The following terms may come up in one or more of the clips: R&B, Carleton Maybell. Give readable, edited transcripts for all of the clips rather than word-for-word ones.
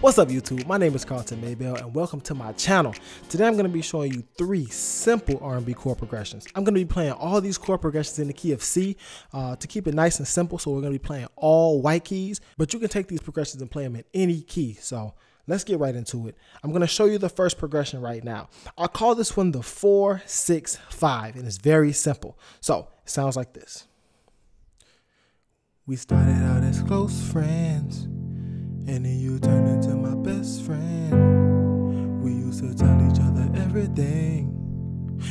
What's up YouTube, my name is Carleton Maybell and welcome to my channel. Today I'm going to be showing you 3 simple R&B chord progressions. I'm going to be playing all these chord progressions in the key of C to keep it nice and simple, so we're going to be playing all white keys, but you can take these progressions and play them in any key. So let's get right into it. I'm going to show you the first progression right now. I call this one the 4-6-5 and it's very simple. So it sounds like this. We started out as close friends and then you turned into my best friend. We used to tell each other everything,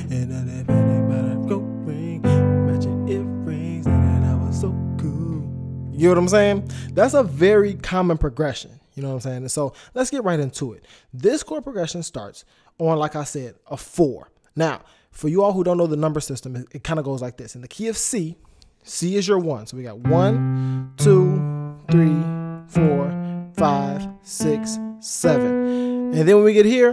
and I never knew about a gold ring, matching earrings, and I was so cool. You know what I'm saying? That's a very common progression. You know what I'm saying? And so let's get right into it. This chord progression starts on, like I said, a 4. Now, for you all who don't know the number system, it kind of goes like this. In the key of C, C is your 1. So we got 1, 2, 3, 4, 5, 6, 7. And then when we get here,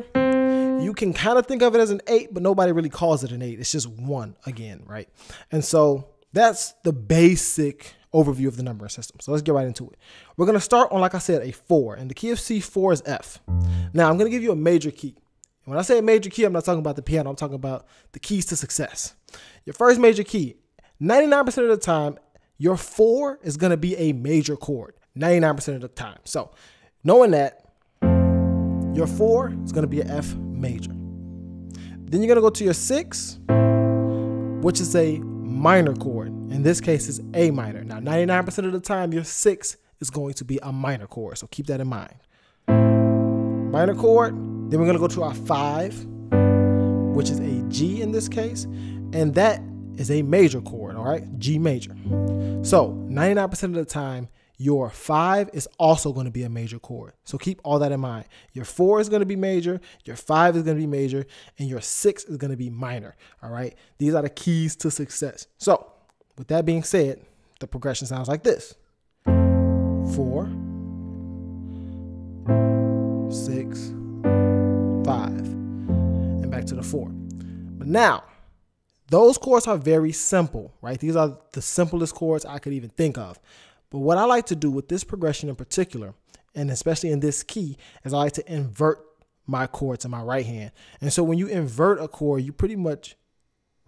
you can kind of think of it as an 8, but nobody really calls it an 8. It's just 1 again, right? And so that's the basic overview of the numbering system. So let's get right into it. We're going to start on, like I said, a 4. And the key of C, 4 is F. Now I'm going to give you a major key. And when I say a major key, I'm not talking about the piano. I'm talking about the keys to success. Your first major key, 99% of the time, your 4 is going to be a major chord. 99% of the time. So knowing that, your 4 is going to be an F major. Then you're going to go to your 6, which is a minor chord. In this case, it's A minor. Now, 99% of the time, your 6 is going to be a minor chord. So keep that in mind. Minor chord. Then we're going to go to our 5, which is a G in this case. And that is a major chord, all right? G major. So 99% of the time, your 5 is also going to be a major chord. So keep all that in mind. Your 4 is going to be major, your 5 is going to be major, and your 6 is going to be minor. All right. These are the keys to success. So with that being said, the progression sounds like this. 4, 6, 5, and back to the 4. But now, those chords are very simple, right? These are the simplest chords I could even think of. But what I like to do with this progression in particular, and especially in this key, is I like to invert my chords in my right hand. And so when you invert a chord, you pretty much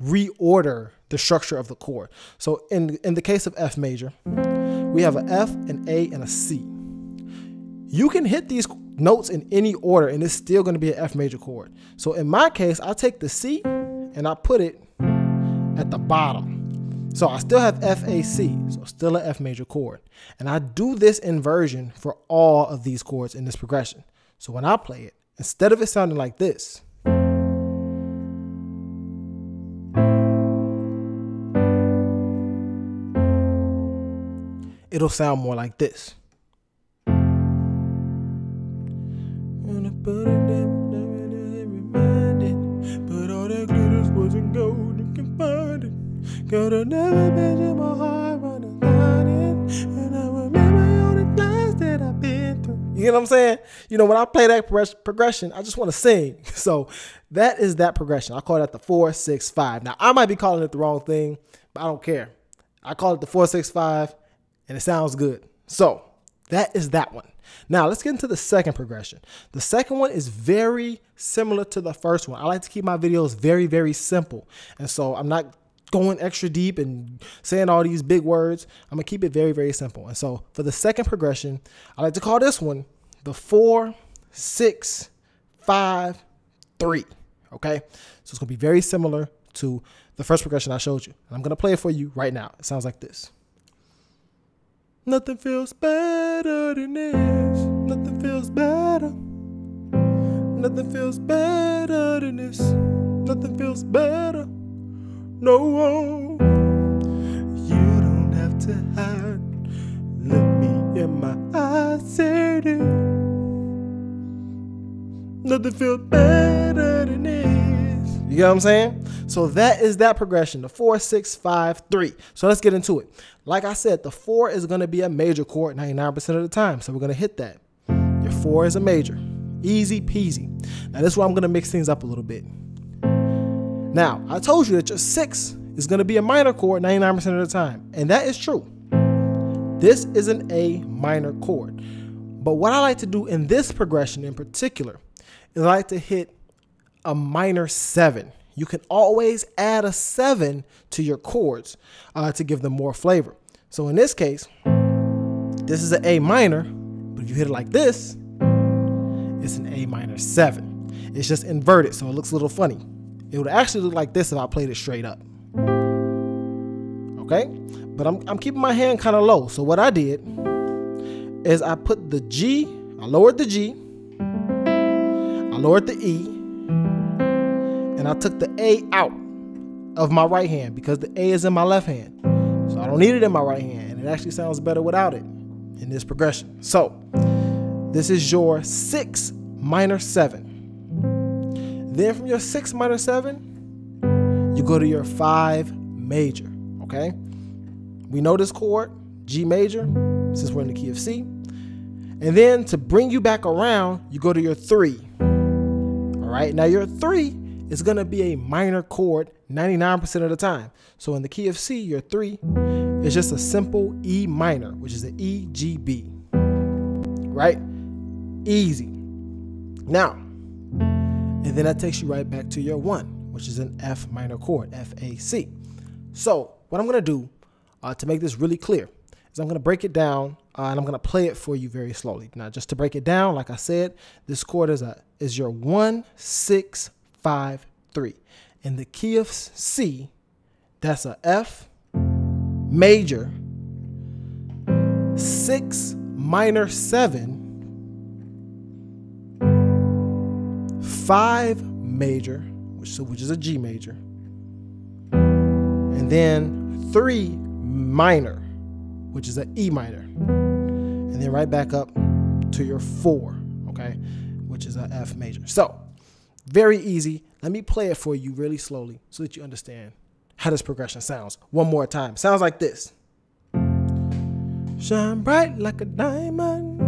reorder the structure of the chord. So in the case of F major, we have an F, an A, and a C. You can hit these notes in any order, and it's still going to be an F major chord. So in my case, I take the C, and I put it at the bottom. So I still have F, A, C, so still an F major chord. And I do this inversion for all of these chords in this progression. So when I play it, instead of it sounding like this, it'll sound more like this. Gotta never measure my heart running down it, and I remember all the times that I've been through. You know what I'm saying? You know, when I play that progression, I just want to sing. So that is that progression. I call that the 4-6-5. Now I might be calling it the wrong thing, but I don't care. I call it the 4-6-5, and it sounds good. So that is that one. Now let's get into the second progression. The second one is very similar to the first one. I like to keep my videos very, very simple, and so I'm not going extra deep and saying all these big words. I'm going to keep it very, very simple. And so for the second progression, I like to call this one the 4-6-5-3. Okay. So it's going to be very similar to the first progression I showed you. And I'm going to play it for you right now. It sounds like this. Nothing feels better than this. Nothing feels better. Nothing feels better than this. Nothing feels better. No, you don't have to hide. Look me in my eyes, say it. Nothing feels better than this. You know what I'm saying? So that is that progression, the 4-6-5-3. So let's get into it. Like I said, the 4 is going to be a major chord 99% of the time. So we're going to hit that. Your 4 is a major. Easy peasy. Now this is where I'm going to mix things up a little bit. Now, I told you that your 6 is going to be a minor chord 99% of the time, and that is true. This is an A minor chord, But what I like to do in this progression in particular is I like to hit a minor 7. You can always add a 7 to your chords to give them more flavor. So in this case, this is an A minor, but if you hit it like this, it's an A minor 7. It's just inverted, so it looks a little funny. It would actually look like this if I played it straight up. Okay? But I'm keeping my hand kind of low. So what I did is I put the G, I lowered the G, I lowered the E, and I took the A out of my right hand because the A is in my left hand. So I don't need it in my right hand, and it actually sounds better without it in this progression. So this is your 6 minor 7. Then from your 6 minor 7, you go to your 5 major, okay? We know this chord, G major, since we're in the key of C. And then to bring you back around, you go to your 3. All right, now your 3 is gonna be a minor chord 99% of the time. So in the key of C, your 3 is just a simple E minor, which is an E, G, B, right? Easy. Now, and then that takes you right back to your 1, which is an F minor chord, F, A, C. So what I'm gonna do to make this really clear is I'm gonna break it down and I'm gonna play it for you very slowly. Now, just to break it down, like I said, this chord is your 1, 6, 5, 3. In the key of C, that's a F major, 6 minor 7, 5 major, which is a G major, and then 3 minor, which is an E minor, and then right back up to your 4, okay, which is an F major. So very easy. Let me play it for you really slowly so that you understand how this progression sounds. One more time. Sounds like this. Shine bright like a diamond.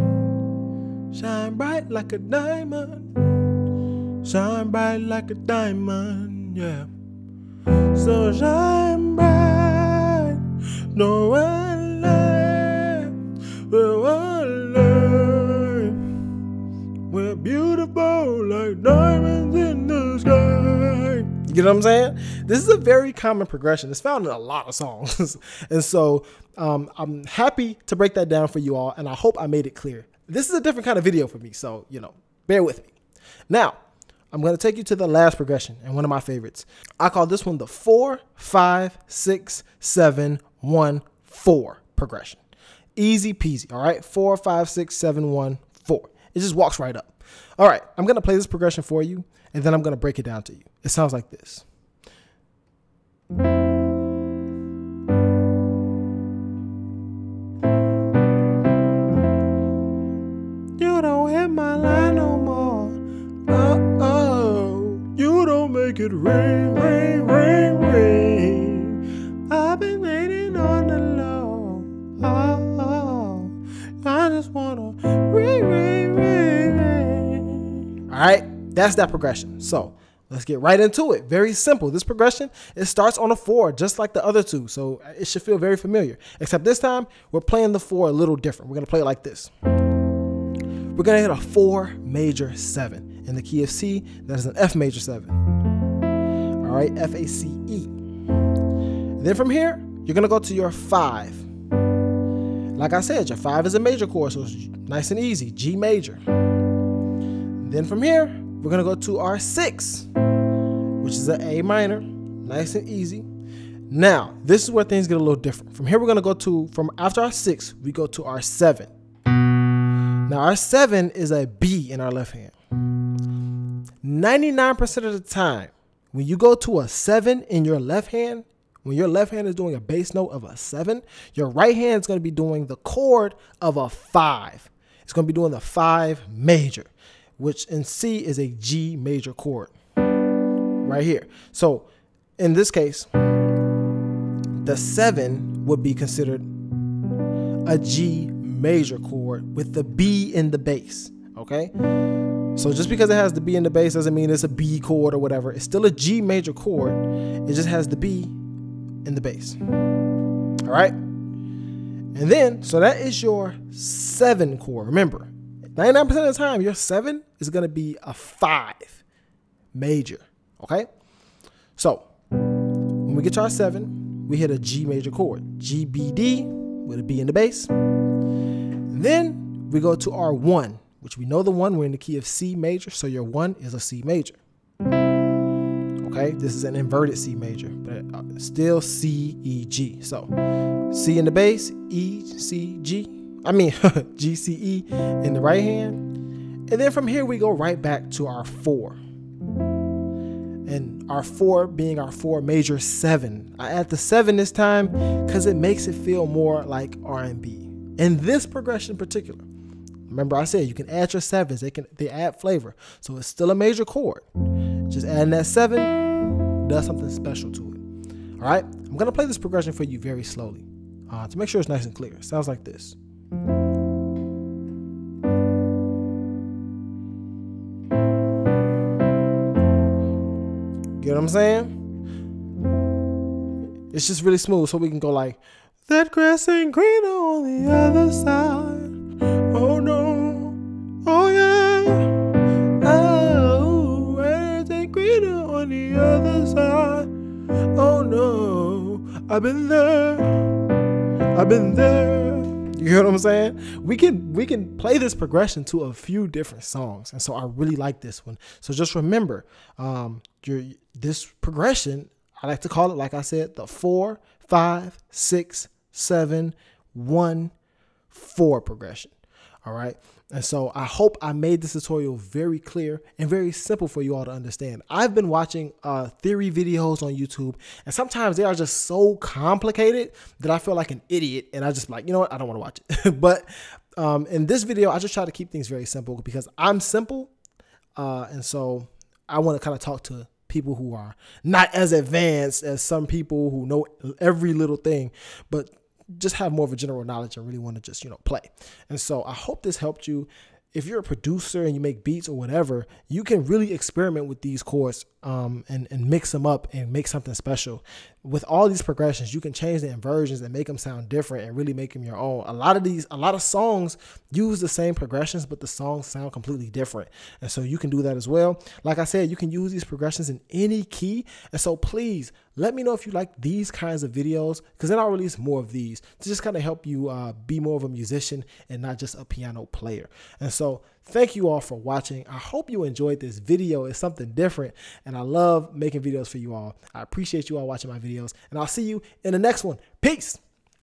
Shine bright like a diamond. Shine bright like a diamond, yeah. So shine bright, no one light, no one light. We're beautiful like diamonds in the sky. You get what I'm saying? This is a very common progression. It's found in a lot of songs. And so I'm happy to break that down for you all, and I hope I made it clear. This is a different kind of video for me, so, you know, bear with me. Now, I'm going to take you to the last progression and one of my favorites. I call this one the 4, 5, 6, 7, 1, 4 progression. Easy peasy, all right? 4, 5, 6, 7, 1, 4. It just walks right up. All right, I'm going to play this progression for you, and then I'm going to break it down to you. It sounds like this. You don't hit my line no more. Uh-oh. You don't make it rain, rain, rain, rain. I've been waiting on the low. Oh, I just want to rain, rain, rain, rain. All right. That's that progression. So let's get right into it. Very simple. This progression, it starts on a 4, just like the other two. So it should feel very familiar, except this time we're playing the 4 a little different. We're going to play it like this. We're going to hit a 4 major 7 in the key of C. That is an F major 7. All right. F, A, C, E. And then from here, you're going to go to your 5. Like I said, your 5 is a major chord, so it's nice and easy. G major. And then from here, we're gonna go to our 6, which is an A minor, nice and easy. Now, this is where things get a little different. From here, we're gonna go to, from after our 6, we go to our 7. Now, our 7 is a B in our left hand. 99% of the time, when you go to a 7 in your left hand, when your left hand is doing a bass note of a 7, your right hand is gonna be doing the chord of a 5. It's gonna be doing the 5 major. Which in C is a G major chord right here. So in this case, the 7 would be considered a G major chord with the B in the bass, okay? So just because it has the B in the bass doesn't mean it's a B chord or whatever. It's still a G major chord. It just has the B in the bass, all right? And then, so that is your 7 chord. Remember, 99% of the time, your 7 is going to be a 5 major, okay? So when we get to our 7, we hit a G major chord, G, B, D, with a B in the bass. Then we go to our 1, which we know the 1, we're in the key of C major, so your 1 is a C major. Okay, this is an inverted C major, but still C, E, G. So C in the bass, E, C, G, I mean G, C, E in the right hand. And then from here we go right back to our 4. And our 4 being our 4 major 7. I add the 7 this time because it makes it feel more like R&B. In this progression in particular, remember I said you can add your 7s, they add flavor. So it's still a major chord. Just adding that 7 does something special to it. All right, I'm gonna play this progression for you very slowly to make sure it's nice and clear. It sounds like this. Get what I'm saying? It's just really smooth, so we can go like, that grass ain't greener on the other side. Oh no, oh yeah. Oh, grass ain't greener on the other side. Oh no, I've been there, I've been there. You hear what I'm saying? We can play this progression to a few different songs, and so I really like this one. So just remember, this progression, I like to call it, like I said, the 4, 5, 6, 7, 1, 4 progression. All right. And so I hope I made this tutorial very clear and very simple for you all to understand. I've been watching theory videos on YouTube, and sometimes they are just so complicated that I feel like an idiot, and I just like, you know what, I don't want to watch it. But in this video, I just try to keep things very simple because I'm simple. And so I want to kind of talk to people who are not as advanced as some people who know every little thing, but just have more of a general knowledge and really want to just, you know, play. And so I hope this helped you. If you're a producer and you make beats or whatever, you can really experiment with these chords and mix them up and make something special. With all these progressions, you can change the inversions and make them sound different and really make them your own. A lot of songs use the same progressions, but the songs sound completely different. And so you can do that as well. Like I said, you can use these progressions in any key. And so please let me know if you like these kinds of videos, because then I'll release more of these to just kind of help you be more of a musician and not just a piano player. And so thank you all for watching. I hope you enjoyed this video. It's something different, and I love making videos for you all. I appreciate you all watching my videos, and I'll see you in the next one. Peace.